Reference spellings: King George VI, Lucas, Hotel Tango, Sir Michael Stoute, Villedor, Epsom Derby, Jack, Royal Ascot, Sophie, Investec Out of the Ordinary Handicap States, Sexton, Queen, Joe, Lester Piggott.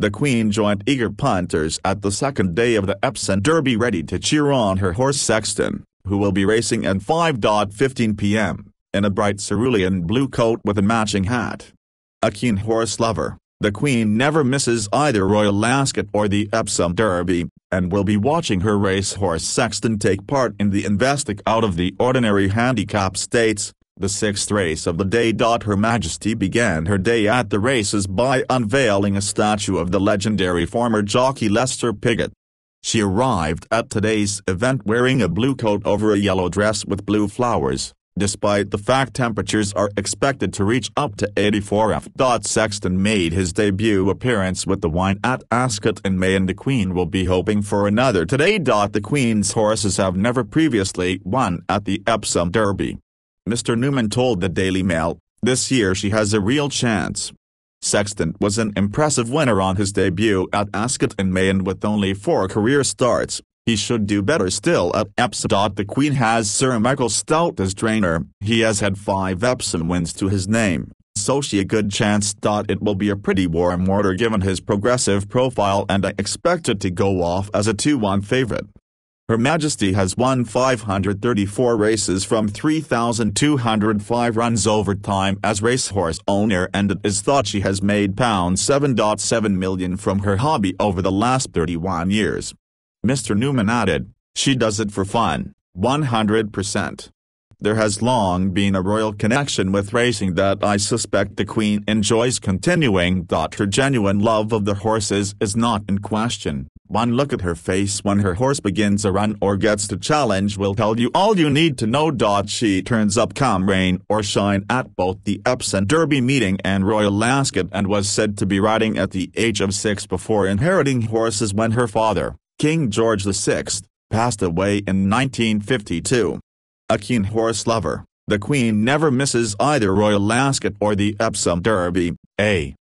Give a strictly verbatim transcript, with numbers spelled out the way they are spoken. The Queen joined eager punters at the second day of the Epsom Derby ready to cheer on her horse Sexton, who will be racing at five fifteen p m, in a bright cerulean blue coat with a matching hat. A keen horse lover, the Queen never misses either Royal Ascot or the Epsom Derby, and will be watching her racehorse Sexton take part in the Investec Out of the Ordinary Handicap States, the sixth race of the day. Her Majesty began her day at the races by unveiling a statue of the legendary former jockey Lester Piggott. She arrived at today's event wearing a blue coat over a yellow dress with blue flowers, despite the fact temperatures are expected to reach up to eighty-four degrees Fahrenheit. Sexton made his debut appearance with the wine at Ascot in May, and the Queen will be hoping for another today. The Queen's horses have never previously won at the Epsom Derby. Mister Newman told the Daily Mail, "This year she has a real chance." Sexton was an impressive winner on his debut at Ascot in May, and with only four career starts, he should do better still at Epsom. The Queen has Sir Michael Stoute as trainer. He has had five Epsom wins to his name, so she a good chance. It will be a pretty warm order given his progressive profile, and I expect it to go off as a two one favorite. Her Majesty has won five hundred thirty-four races from three thousand two hundred five runs over time as racehorse owner, and it is thought she has made seven point seven million pounds from her hobby over the last thirty-one years. Mister Newman added, "She does it for fun, one hundred percent. There has long been a royal connection with racing that I suspect the Queen enjoys continuing. Her genuine love of the horses is not in question. One look at her face when her horse begins a run or gets to challenge will tell you all you need to know. She turns up come rain or shine at both the Epsom Derby meeting and Royal Ascot, and was said to be riding at the age of six before inheriting horses when her father, King George the sixth, passed away in nineteen fifty-two. A keen horse lover, the Queen never misses either Royal Ascot or the Epsom Derby, eh?